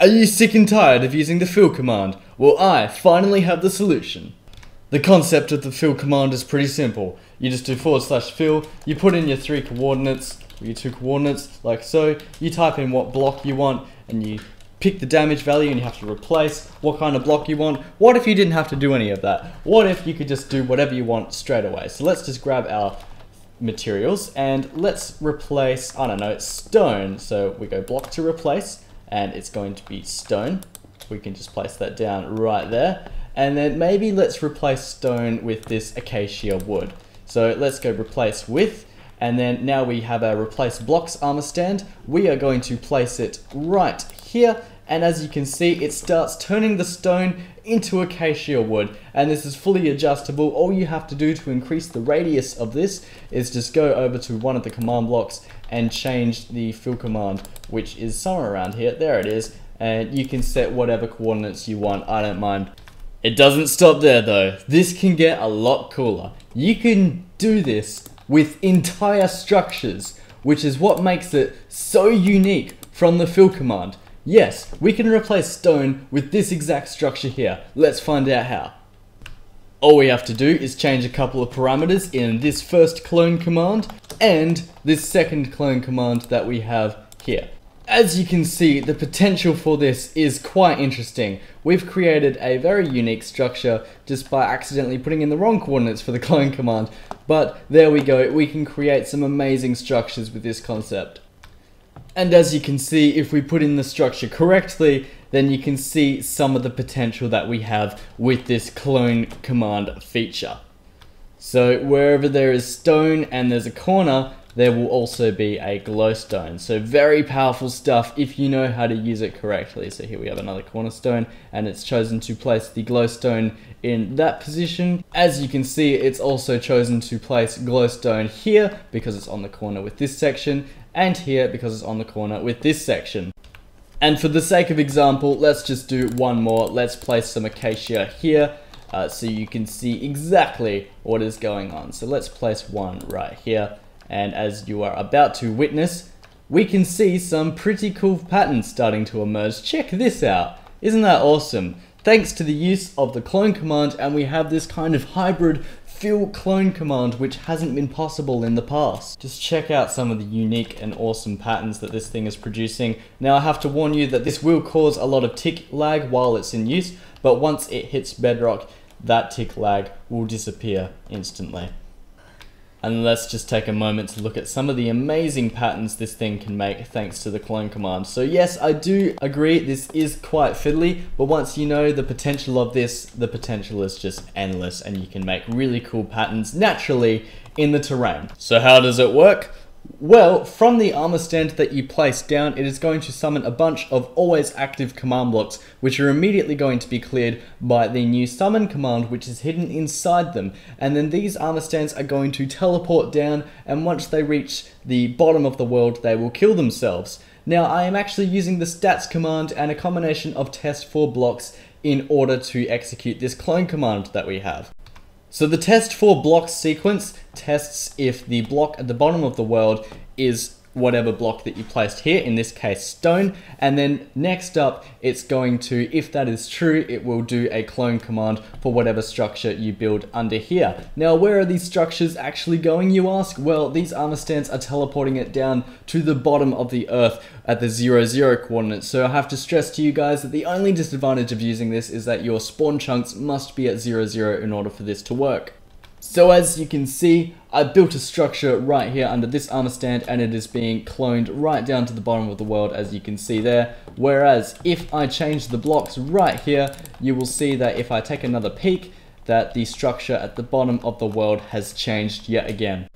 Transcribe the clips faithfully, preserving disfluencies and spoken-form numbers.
Are you sick and tired of using the fill command? Well, I finally have the solution. The concept of the fill command is pretty simple. You just do forward slash fill, you put in your three coordinates, or your two coordinates, like so, you type in what block you want, and you pick the damage value and you have to replace what kind of block you want. What if you didn't have to do any of that? What if you could just do whatever you want straight away? So let's just grab our materials and let's replace, I don't know, stone. So we go block to replace, and it's going to be stone. We can just place that down right there. And then maybe let's replace stone with this acacia wood. So let's go replace with, and then now we have our replace blocks armor stand. We are going to place it right here. And as you can see, it starts turning the stone into acacia wood. And this is fully adjustable. All you have to do to increase the radius of this is just go over to one of the command blocks and change the fill command, which is somewhere around here. There it is. And you can set whatever coordinates you want. I don't mind. It doesn't stop there though. This can get a lot cooler. You can do this with entire structures, which is what makes it so unique from the fill command. Yes, we can replace stone with this exact structure here. Let's find out how. All we have to do is change a couple of parameters in this first clone command and this second clone command that we have here. As you can see, the potential for this is quite interesting. We've created a very unique structure just by accidentally putting in the wrong coordinates for the clone command, but there we go, we can create some amazing structures with this concept. And as you can see, if we put in the structure correctly, then you can see some of the potential that we have with this clone command feature. So wherever there is stone and there's a corner, there will also be a glowstone. So very powerful stuff if you know how to use it correctly. So here we have another cornerstone, and it's chosen to place the glowstone in that position. As you can see, it's also chosen to place glowstone here because it's on the corner with this section, and here because it's on the corner with this section. And for the sake of example, let's just do one more. Let's place some acacia here uh, so you can see exactly what is going on. So let's place one right here. And as you are about to witness, we can see some pretty cool patterns starting to emerge. Check this out. Isn't that awesome? Thanks to the use of the clone command, and we have this kind of hybrid fill clone command which hasn't been possible in the past. Just check out some of the unique and awesome patterns that this thing is producing. Now I have to warn you that this will cause a lot of tick lag while it's in use, but once it hits bedrock, that tick lag will disappear instantly. And let's just take a moment to look at some of the amazing patterns this thing can make thanks to the clone command. So yes, I do agree this is quite fiddly, but once you know the potential of this, the potential is just endless, and you can make really cool patterns naturally in the terrain. So how does it work? Well, from the armor stand that you place down, it is going to summon a bunch of always active command blocks, which are immediately going to be cleared by the new summon command, which is hidden inside them. And then these armor stands are going to teleport down, and once they reach the bottom of the world, they will kill themselves. Now, I am actually using the stats command and a combination of test four blocks in order to execute this clone command that we have. So the test for blocks sequence tests if the block at the bottom of the world is whatever block that you placed here, in this case stone, and then next up it's going to, if that is true, it will do a clone command for whatever structure you build under here. Now where are these structures actually going, you ask? Well, these armor stands are teleporting it down to the bottom of the earth at the zero zero coordinates. So I have to stress to you guys that the only disadvantage of using this is that your spawn chunks must be at zero zero in order for this to work. So as you can see, I built a structure right here under this armor stand, and it is being cloned right down to the bottom of the world, as you can see there. Whereas if I change the blocks right here, you will see that if I take another peek, that the structure at the bottom of the world has changed yet again.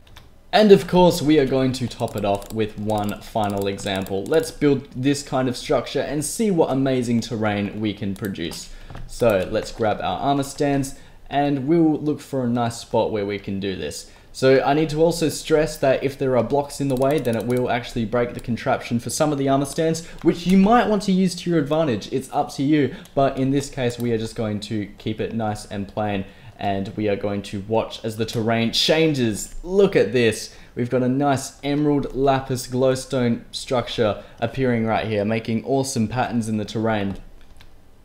And of course, we are going to top it off with one final example. Let's build this kind of structure and see what amazing terrain we can produce. So let's grab our armor stands, and we'll look for a nice spot where we can do this. So I need to also stress that if there are blocks in the way, then it will actually break the contraption for some of the armor stands, which you might want to use to your advantage. It's up to you, but in this case we are just going to keep it nice and plain and we are going to watch as the terrain changes. Look at this. We've got a nice emerald lapis glowstone structure appearing right here, making awesome patterns in the terrain.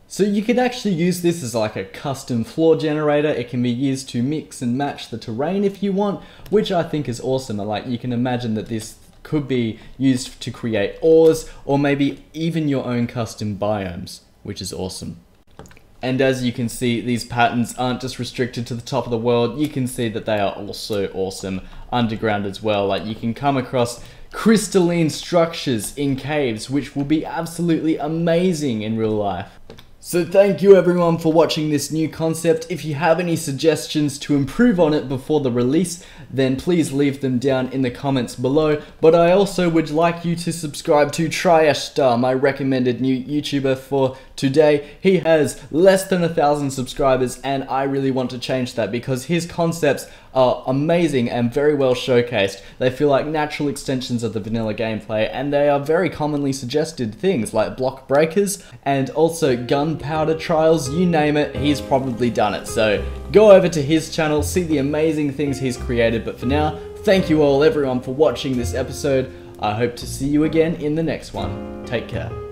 So you could actually use this as like a custom floor generator. It can be used to mix and match the terrain if you want, which I think is awesome. Like, you can imagine that this could be used to create ores or maybe even your own custom biomes, which is awesome. And as you can see, these patterns aren't just restricted to the top of the world. You can see that they are also awesome underground as well. Like, you can come across crystalline structures in caves, which will be absolutely amazing in real life. So thank you everyone for watching this new concept. If you have any suggestions to improve on it before the release, then please leave them down in the comments below. But I also would like you to subscribe to tryashtar, my recommended new YouTuber for today. He has less than a thousand subscribers and I really want to change that because his concepts are amazing and very well showcased. They feel like natural extensions of the vanilla gameplay and they are very commonly suggested things like block breakers and also gunpowder trials, you name it, he's probably done it. So go over to his channel, see the amazing things he's created. But for now, thank you all everyone for watching this episode. I hope to see you again in the next one. Take care.